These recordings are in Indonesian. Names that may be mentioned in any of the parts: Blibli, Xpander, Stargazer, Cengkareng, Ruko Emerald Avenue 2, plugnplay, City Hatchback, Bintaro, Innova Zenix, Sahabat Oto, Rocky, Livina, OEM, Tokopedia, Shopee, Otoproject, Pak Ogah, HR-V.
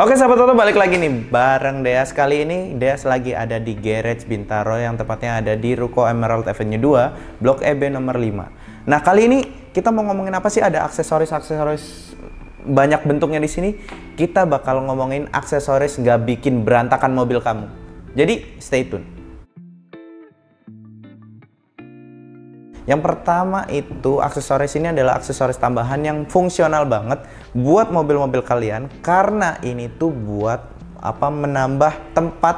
Oke sahabat Oto, balik lagi nih bareng Deas. Kali ini Deas lagi ada di garage Bintaro yang tepatnya ada di Ruko Emerald Avenue 2, Blok EB nomor 5. Nah kali ini kita mau ngomongin apa sih? Ada aksesoris-aksesoris banyak bentuknya di sini. Kita bakal ngomongin aksesoris nggak bikin berantakan mobil kamu. Jadi stay tune. Yang pertama itu aksesoris ini adalah aksesoris tambahan yang fungsional banget buat mobil-mobil kalian, karena ini tuh buat apa, menambah tempat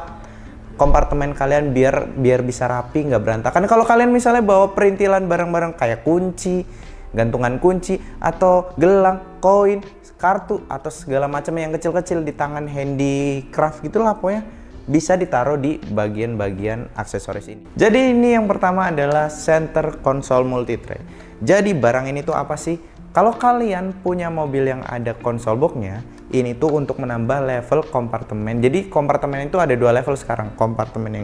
kompartemen kalian biar bisa rapi, nggak berantakan. Kalau kalian misalnya bawa perintilan barang-barang kayak kunci, gantungan kunci atau gelang, koin, kartu atau segala macam yang kecil-kecil di tangan, handicraft gitulah pokoknya, bisa ditaruh di bagian-bagian aksesoris ini. Jadi ini yang pertama adalah center console multi tray. Jadi barang ini tuh apa sih? Kalau kalian punya mobil yang ada console boxnya, ini tuh untuk menambah level kompartemen. Jadi kompartemen itu ada dua level sekarang. Kompartemen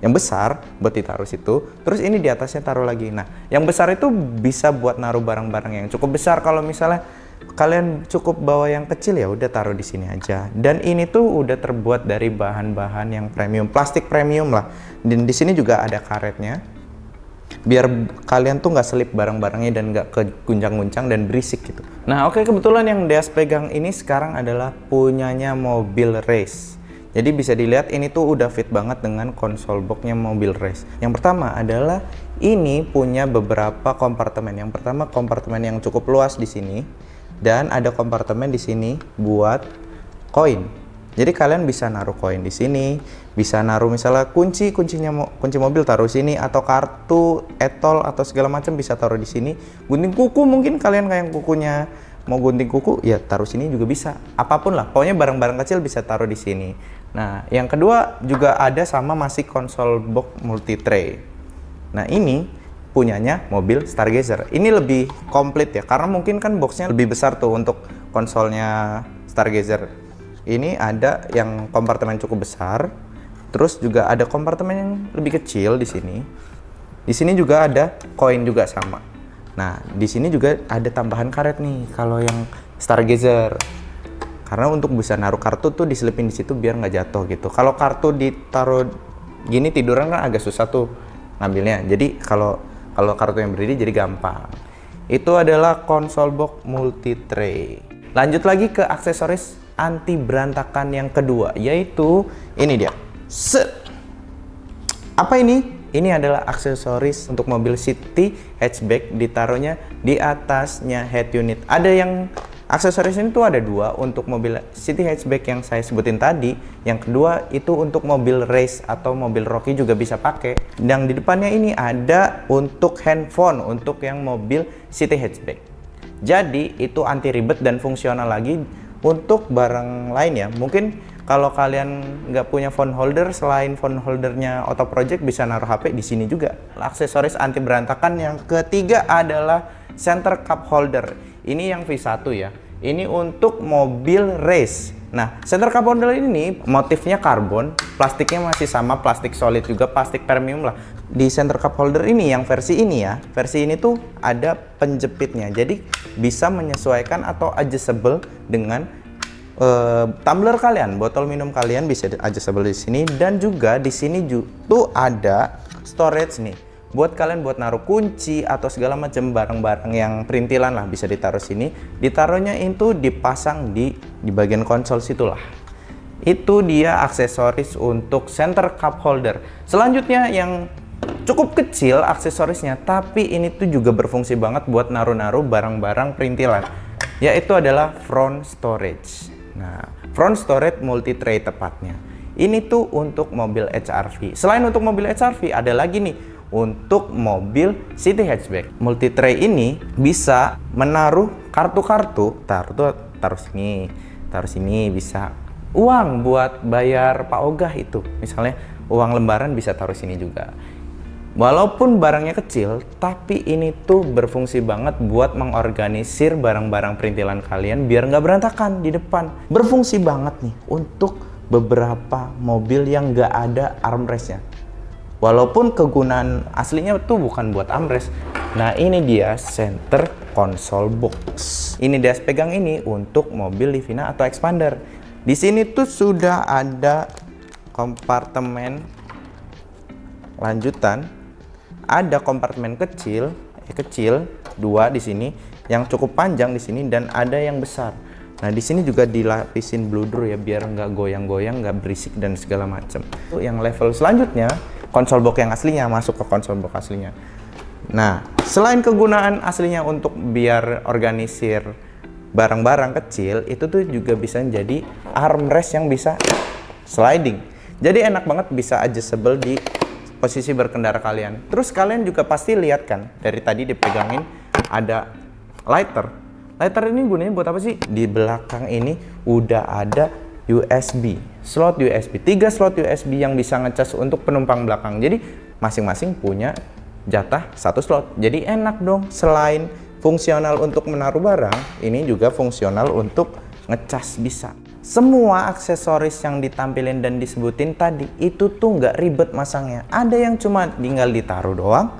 yang besar buat ditaruh situ, terus ini di atasnya taruh lagi. Nah, yang besar itu bisa buat naruh barang-barang yang cukup besar. Kalau misalnya kalian cukup bawa yang kecil, ya udah taruh di sini aja. Dan ini tuh udah terbuat dari bahan-bahan yang premium, plastik premium lah. Dan di sini juga ada karetnya, biar kalian tuh nggak selip barang-barangnya dan nggak keguncang-guncang dan berisik gitu. Nah oke, kebetulan yang Deas pegang ini sekarang adalah punyanya mobil race. Jadi bisa dilihat ini tuh udah fit banget dengan konsol boxnya mobil race. Yang pertama adalah ini punya beberapa kompartemen. Yang pertama kompartemen yang cukup luas di sini. Dan ada kompartemen di sini buat koin. Jadi kalian bisa naruh koin di sini, bisa naruh misalnya kunci mobil taruh sini, atau kartu, etol atau segala macam bisa taruh di sini. Gunting kuku, mungkin kalian kayak kukunya mau gunting kuku ya taruh sini juga bisa. Apapun lah, pokoknya barang-barang kecil bisa taruh di sini. Nah, yang kedua juga ada sama masih konsol box multi tray. Nah, ini punyanya mobil Stargazer. Ini lebih komplit ya, karena mungkin kan boxnya lebih besar tuh untuk konsolnya Stargazer. Ini ada yang kompartemen cukup besar, terus juga ada kompartemen yang lebih kecil di sini. Di sini juga ada koin juga sama. Nah, di sini juga ada tambahan karet nih kalau yang Stargazer. Karena untuk bisa naruh kartu tuh diselipin di situ biar nggak jatuh gitu. Kalau kartu ditaruh gini tiduran kan agak susah tuh ngambilnya. Jadi kalau kartu yang berdiri jadi gampang. Itu adalah konsol box multi tray. Lanjut lagi ke aksesoris anti berantakan yang kedua, yaitu ini dia. Apa ini? Ini adalah aksesoris untuk mobil City Hatchback, ditaruhnya di atasnya head unit. Ada yang aksesoris ini tuh ada dua, untuk mobil City Hatchback yang saya sebutin tadi. Yang kedua itu untuk mobil race atau mobil Rocky juga bisa pakai. Yang di depannya ini ada untuk handphone untuk yang mobil City Hatchback. Jadi itu anti ribet dan fungsional lagi untuk barang lain ya. Mungkin kalau kalian nggak punya phone holder, selain phone holdernya Otoproject bisa naruh HP di sini juga. Aksesoris anti berantakan yang ketiga adalah center cup holder. Ini yang V1 ya. Ini untuk mobil race. Nah, center cup holder ini motifnya karbon, plastiknya masih sama, plastik solid juga, plastik premium lah. Di center cup holder ini yang versi ini ya, versi ini tuh ada penjepitnya. Jadi bisa menyesuaikan atau adjustable dengan tumbler kalian, botol minum kalian bisa adjustable di sini. Dan juga di sini tuh ada storage nih. Buat kalian buat naruh kunci atau segala macam barang-barang yang perintilan lah bisa ditaruh sini. Ditaruhnya itu dipasang di bagian konsol situlah. Itu dia aksesoris untuk center cup holder. Selanjutnya yang cukup kecil aksesorisnya, tapi ini tuh juga berfungsi banget buat naruh-naruh barang-barang perintilan, yaitu adalah front storage. Nah, front storage multi tray tepatnya. Ini tuh untuk mobil HR-V. Selain untuk mobil HR-V ada lagi nih untuk mobil City Hatchback. Multi tray ini bisa menaruh kartu-kartu, taruh sini bisa. Uang buat bayar Pak Ogah itu, misalnya uang lembaran bisa taruh sini juga. Walaupun barangnya kecil, tapi ini tuh berfungsi banget buat mengorganisir barang-barang perintilan kalian biar nggak berantakan di depan. Berfungsi banget nih untuk beberapa mobil yang nggak ada armrestnya. Walaupun kegunaan aslinya itu bukan buat armrest. Nah ini dia center console box. Ini dia pegang ini untuk mobil Livina atau Xpander. Di sini tuh sudah ada kompartemen lanjutan, ada kompartemen kecil dua di sini, yang cukup panjang di sini dan ada yang besar. Nah di sini juga dilapisin bludru ya, biar nggak goyang-goyang, nggak berisik dan segala macam. Yang level selanjutnya konsol box yang aslinya, masuk ke konsol box aslinya. Nah selain kegunaan aslinya untuk biar organisir barang-barang kecil, itu tuh juga bisa jadi armrest yang bisa sliding. Jadi enak banget, bisa adjustable di posisi berkendara kalian. Terus kalian juga pasti lihat kan, dari tadi dipegangin ada lighter. Lighter ini gunanya buat apa sih? Di belakang ini udah ada USB, slot USB, 3 slot USB yang bisa ngecas untuk penumpang belakang. Jadi masing-masing punya jatah 1 slot. Jadi enak dong, selain fungsional untuk menaruh barang, ini juga fungsional untuk ngecas bisa. Semua aksesoris yang ditampilin dan disebutin tadi itu tuh nggak ribet masangnya. Ada yang cuma tinggal ditaruh doang,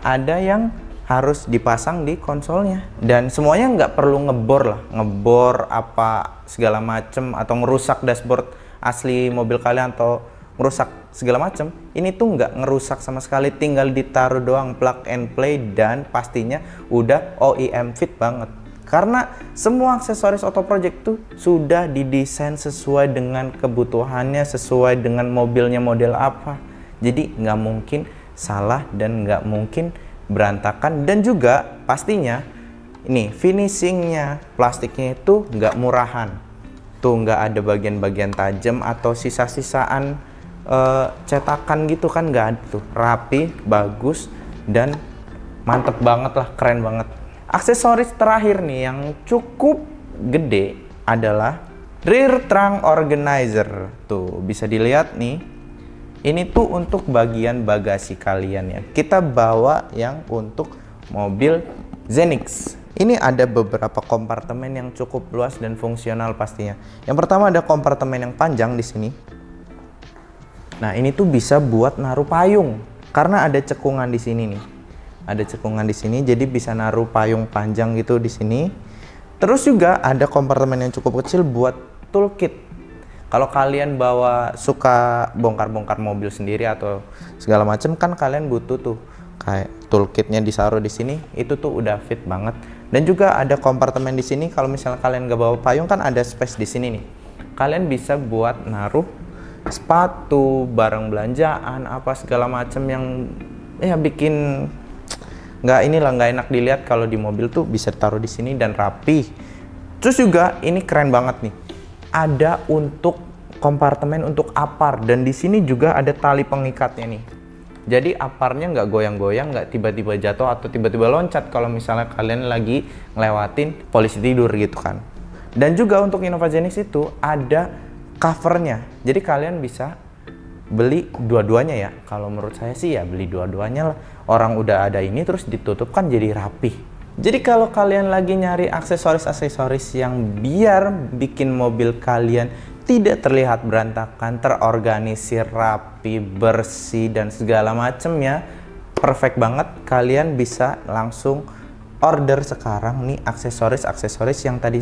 ada yang harus dipasang di konsolnya. Dan semuanya nggak perlu ngebor lah, ngebor apa segala macem, atau ngerusak dashboard asli mobil kalian, atau ngerusak segala macem. Ini tuh nggak ngerusak sama sekali, tinggal ditaruh doang, plug and play, dan pastinya udah OEM fit banget. Karena semua aksesoris Otoproject tuh sudah didesain sesuai dengan kebutuhannya, sesuai dengan mobilnya model apa. Jadi nggak mungkin salah dan nggak mungkin berantakan. Dan juga pastinya ini finishingnya, plastiknya itu nggak murahan. Tuh nggak ada bagian-bagian tajam atau sisa-sisaan cetakan gitu kan, nggak ada tuh. Rapi, bagus, dan mantep banget lah, keren banget. Aksesoris terakhir nih yang cukup gede adalah rear trunk organizer. Tuh bisa dilihat nih, ini tuh untuk bagian bagasi kalian ya. Kita bawa yang untuk mobil Zenix. Ini ada beberapa kompartemen yang cukup luas dan fungsional pastinya. Yang pertama ada kompartemen yang panjang di sini. Nah, ini tuh bisa buat naruh payung karena ada cekungan di sini nih. Ada cekungan di sini, jadi bisa naruh payung panjang gitu di sini. Terus juga ada kompartemen yang cukup kecil buat toolkit. Kalau kalian bawa suka bongkar-bongkar mobil sendiri atau segala macam kan, kalian butuh tuh kayak toolkitnya disaruh di sini, itu tuh udah fit banget. Dan juga ada kompartemen di sini, kalau misalnya kalian nggak bawa payung kan ada space di sini nih. Kalian bisa buat naruh sepatu, barang belanjaan, apa segala macam yang ya bikin nggak enak dilihat kalau di mobil tuh bisa taruh di sini dan rapi. Terus juga ini keren banget nih, ada untuk kompartemen untuk apar, dan di sini juga ada tali pengikatnya nih. Jadi aparnya nggak goyang-goyang, nggak tiba-tiba jatuh atau tiba-tiba loncat kalau misalnya kalian lagi ngelewatin polisi tidur gitu kan. Dan juga untuk Innova Zenix itu ada covernya, jadi kalian bisa beli dua-duanya ya. Kalau menurut saya sih ya beli dua-duanya lah, orang udah ada ini terus ditutup kan jadi rapih. Jadi kalau kalian lagi nyari aksesoris-aksesoris yang biar bikin mobil kalian tidak terlihat berantakan, terorganisir, rapi, bersih, dan segala macemnya, perfect banget. Kalian bisa langsung order sekarang nih aksesoris-aksesoris yang tadi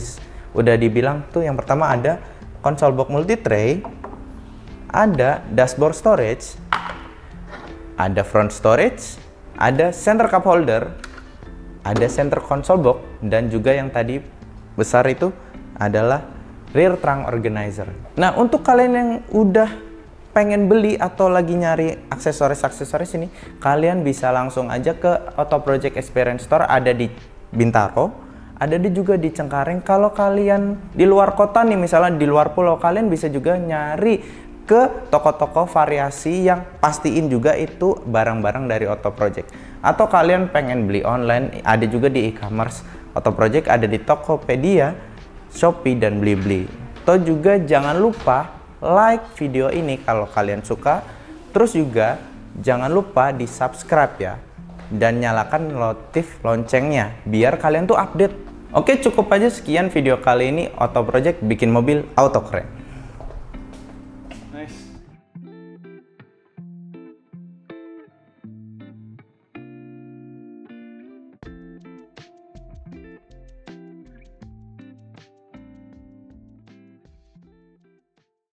udah dibilang tuh. Yang pertama ada konsol box multi tray, ada dashboard storage, ada front storage, ada center cup holder, ada center console box, dan juga yang tadi besar itu adalah rear trunk organizer. Nah untuk kalian yang udah pengen beli atau lagi nyari aksesoris-aksesoris ini, kalian bisa langsung aja ke Otoproject Experience Store, ada di Bintaro, ada juga di Cengkareng. Kalau kalian di luar kota nih, misalnya di luar pulau, kalian bisa juga nyari ke toko-toko variasi yang pastiin juga itu barang-barang dari Otoproject. Atau kalian pengen beli online, ada juga di e-commerce Otoproject, ada di Tokopedia, Shopee, dan Blibli. Atau juga jangan lupa like video ini kalau kalian suka. Terus juga jangan lupa di subscribe ya, dan nyalakan notif loncengnya biar kalian tuh update. Oke, cukup aja sekian video kali ini Otoproject bikin mobil auto keren.